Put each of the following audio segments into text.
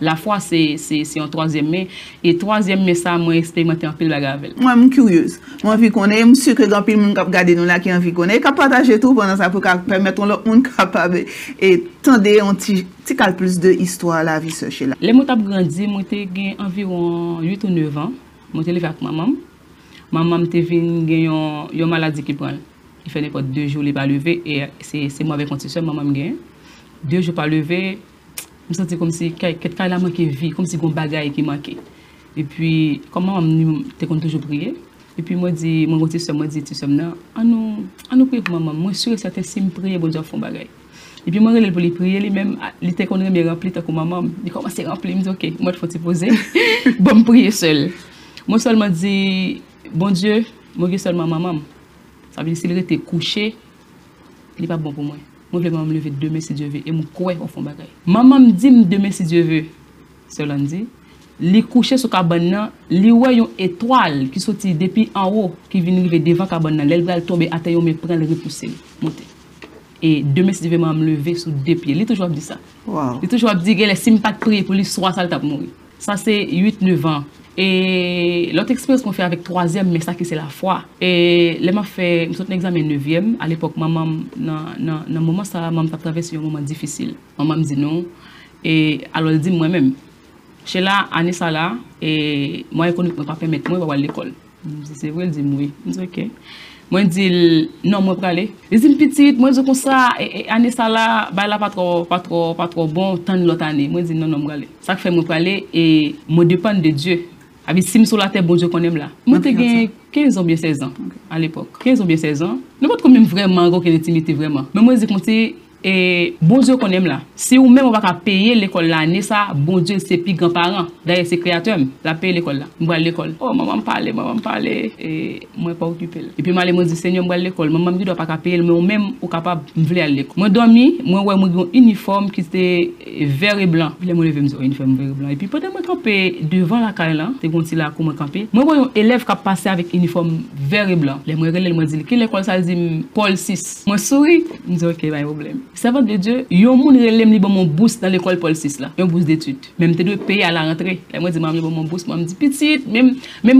La foi, c'est un troisième mai. Et troisième mai, ça, moi, expérimenté un peu la gavelle. Moi, je suis curieuse. Moi, je connais, je suis sûr que quand il y a des gens qui regardent nous là, qui en connaît, qui partagent tout pendant ça pour permettre aux gens capables et tendez un petit plus de histoire la vie chez là. Les gens qui ont grandi, moi, j'ai environ 8 ou 9 ans. Moi, j'étais avec ma maman. Ma maman était venue avec une maladie qui prend. Il fait n'importe 2 jours, il n'est pas levé. Et c'est moi avec mon petit-sœur, ma maman gagne. 2 jours pas levé. Je me sentais comme si quelqu'un manquait de vie, comme si un bagage qui manquait. Et puis, comment je me toujours prier. Et puis, moi, dit, mon petit-sœur m'a dit, on nous prie pour maman. Moi, je suis sûr que si je prie, bon Dieu fait un bagage. Et puis, moi, je lui prier, lui-même, il était rempli comme maman. Il commence à remplir, il me dit, OK, moi, je vais te poser. Bon, je prie seul. Moi, seulement dit, bon Dieu, moi, je suis seulement maman. Ça veut dire que s'il était couché, il n'est pas bon pour moi. Moi, je vais me lever demain si Dieu veut. Et je crois au fond bagaille. Maman me dit demain si Dieu veut. Cela dit, les coucher sur cabane, les voit une étoile qui sortit depuis en haut, qui vient arriver devant cabane. Elle va tomber à terre, mais prend le repousser, monter. Et demain si Dieu veut, me lever sur 2 pieds. Il toujours dit ça. Il toujours dit que si je ne pas prier pour lui, soit ça va mourir. Ça c'est 8-9 ans. Et l'autre expérience qu'on fait avec 3e, mais ça qui c'est la foi. Et là, m'a fait, je suis en examen 9e. À l'époque, maman, dans le moment ça, maman a traversé un moment difficile. Maman me dit non. Et alors, elle dit moi-même. Chez là, année ça là, et moi, économiquement, pas permettre, moi, je vais aller à l'école. C'est vrai, elle dit oui. Je dis OK. Moi, je dis non, moi, je vais aller. Je dis petite, moi, je dis comme ça, et année ça là, bah là, pas trop bon, tant de l'autre année. Moi, je dis non, non, je vais aller. Ça fait, moi, je vais aller, et je dépends de Dieu. Si je suis sur la terre, bon Dieu, qu'on aime là. Moi, j'ai 15 ou bien 16 ans à l'époque. 15 ou bien 16 ans. Je ne sais pas combien vraiment, aucune intimité vraiment. Mais moi, je dis que bon Dieu, qu'on aime là. Si vous même on va payer l'école l'année, ça, bon Dieu, c'est plus grand-parent. D'ailleurs, c'est créateur. La paye l'école là. Je vais à l'école. Oh, maman parle. Et moi, je ne suis pas occupée. Et puis, je me dis, Seigneur, je vais à l'école. Maman ne doit pas payer, mais moi-même, je suis capable de aller à l'école. Moi, je dormis, moi, j'ai un uniforme qui était vert et blanc. Je me levais, un uniforme vert et blanc. Et puis, pendant que je campais devant la caille là, je là comment camper. Moi, je vois un élève qui a passé avec un uniforme vert et blanc. Les moi, je me dis, quelle école ça dit Paul 6. Moi, souris. Je me dis, OK, pas de problème. Servant de Dieu, il y a un monde qui a mon bourse dans l'école Paul 6 là, un bourse d'études. Même tu dois payer à la rentrée. Là moi dis maman bon mon bourse, maman dit petite, même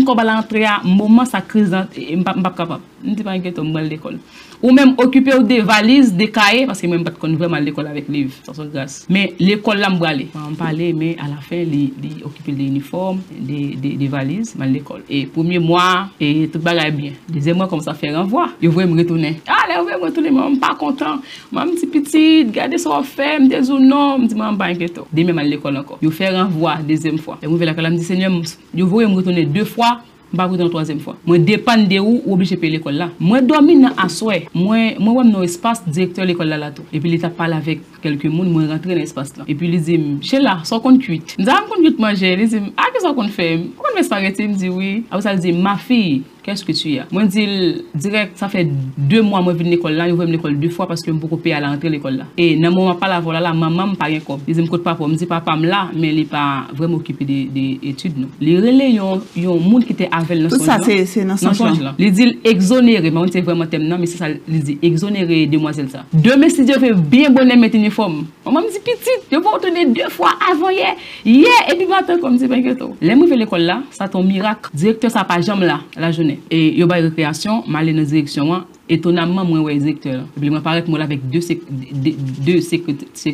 quand à la rentrée à moment ça crise et m'pas capable. Je dis pas inquiète on va à l'école. Ou même occuper des valises, des cahiers parce que même pas connait vraiment l'école avec livres, ça sont grâce. Mais l'école là m'bra aller. On parlait mais à la fin les occuper des uniformes, des valises, mal l'école. Et premier mois et tout bagaille bien. Deuxième mois comme ça fait renvoi. Je voulais me retourner. Ah là, je voulais me retourner, maman pas content. Maman dit petite, gardez ce qu'on fait, me dis non, me dis maman pas inquiète. Demain à l'école encore. Je fais renvoi deuxième fois. Et moi vers l'école, me dit Seigneur, je voulais me retourner 2 fois. Je ne vais pas dans la 3e fois. Je dépends de où obligé de payer l'école là. Je dormis dans l'assoir. Moi, dans l'espace directeur de l'école là. Et puis, il a parlé avec quelques personnes, je suis rentré dans l'espace là. Et puis, il dit, chez là, ça compte 8. Je dis, ah, je compte manger. Il dit, ah, qu'est-ce qu'on fait? Pourquoi je me spaghetti? Il me dit, oui. Après, ça dit, ma fille, qu'est-ce que tu as? Moi, je dis, direct, ça fait 2 mois que je viens de l'école là. Je viens de l'école 2 fois parce que je beaucoup payé à l'entrée de l'école là. Et dans le moment, je ne voilà là, maman ne paye pas. Il dit, je ne papa. Je dis, papa, je là, mais il n'est pas vraiment occupé des études. Les relais, il y a un monde qui était tout ça, c'est dans son genre. Il dit exonérer, mais c'est vraiment thème, non, mais c'est ça, il dit exonérer demoiselle ça. Demain, si Dieu fait bien bonnet mettre uniforme, maman me dit petite, je vais retourner 2 fois avant hier, et puis matin, comme si pas que tout. Les mouvements de l'école là, ça ton miracle, directeur ça pas jambe là, la journée. Et il y a une récréation, mal dans la direction, étonnamment, moi, je suis directeur. Et puis, je parle avec 2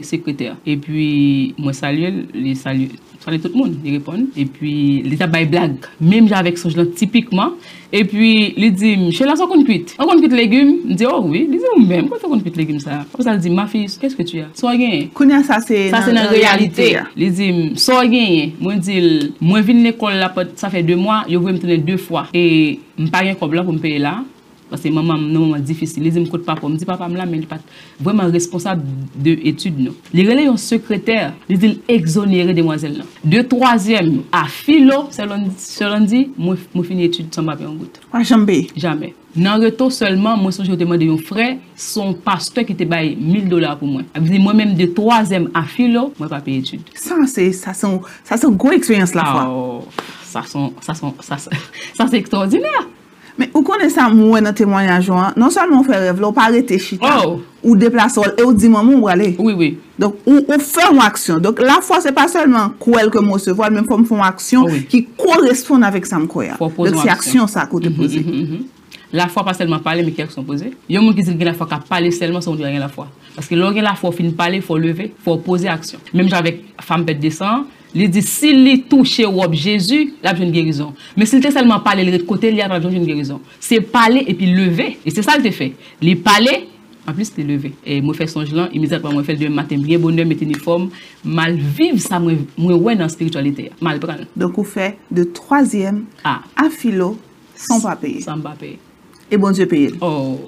secrétaires. Et puis, moi, je salue. Tout le monde, il répond. Et puis, il a des blagues, même avec son genre typiquement. Et puis, il dit, chez là, ça compte 8. On compte 8 légumes. Il dit, oh oui, il dit, vous-même, pourquoi ça compte 8 légumes ça? Comme ça, il dit, ma fille, qu'est-ce que tu as? Sois gagné. Ça, c'est la réalité. Il dit, sois gagné. Moi, je dis, moi, je viens de l'école, ça fait 2 mois, je vais me tenir 2 fois. Et je ne paye pas comme là pour me payer là. Parce que maman, c'est un moment difficile. Les gens ne me pas pour me dire, papa, mais il n'est pas vraiment responsable de l'étude. Les relais ont secrétaire, ils ont exonéré demoiselle. De 3e à philo, selon dit, je finis l'étude sans papier en goutte. Pas jamais. Jamais. Dans le retour seulement, moi, je demandé à un frère, son pasteur qui te baille 1000 $ pour moi. Moi-même, de 3e à philo, je ne pas payer l'étude. Ça, c'est une grosse expérience, la fois. Ça, c'est extraordinaire. Mais vous connaissez ça, moi, dans le témoignage, non seulement on fait rêve, on pas arrêter chita, ou déplacer, et on dit, maman, où aller? Oui, oui. Donc, on fait une action. Donc, la foi, ce n'est pas seulement quoi que moi se vois, mais on fait une action qui correspond avec ça. Donc, c'est action, ça, qu'on dépose. La foi, pas seulement parler, mais qu'elles sont posées. Il y a des gens qui disent que la foi, qu'à parler seulement, si on dit rien la foi. Parce que lorsque la foi finit de parler, il faut lever, il faut poser action. Même avec femme bête descend. Il dit, s'il est touché au Jésus, il a besoin de guérison. Mais s'il est seulement parlé de l'autre côté, il a besoin d'une guérison. C'est parler et puis lever. Et c'est ça qu'il fait. Il parler, en plus, il lever. Et moi, je fais son gelant, immédiatement, je fais le deuxième matin, bien bonheur, mettre uniforme, mal vivre, ça, moi, dans la spiritualité, mal prendre. Donc, on fait de troisième à philo, sans pas payer. Sans pas payer. Et bon Dieu paye. Oh!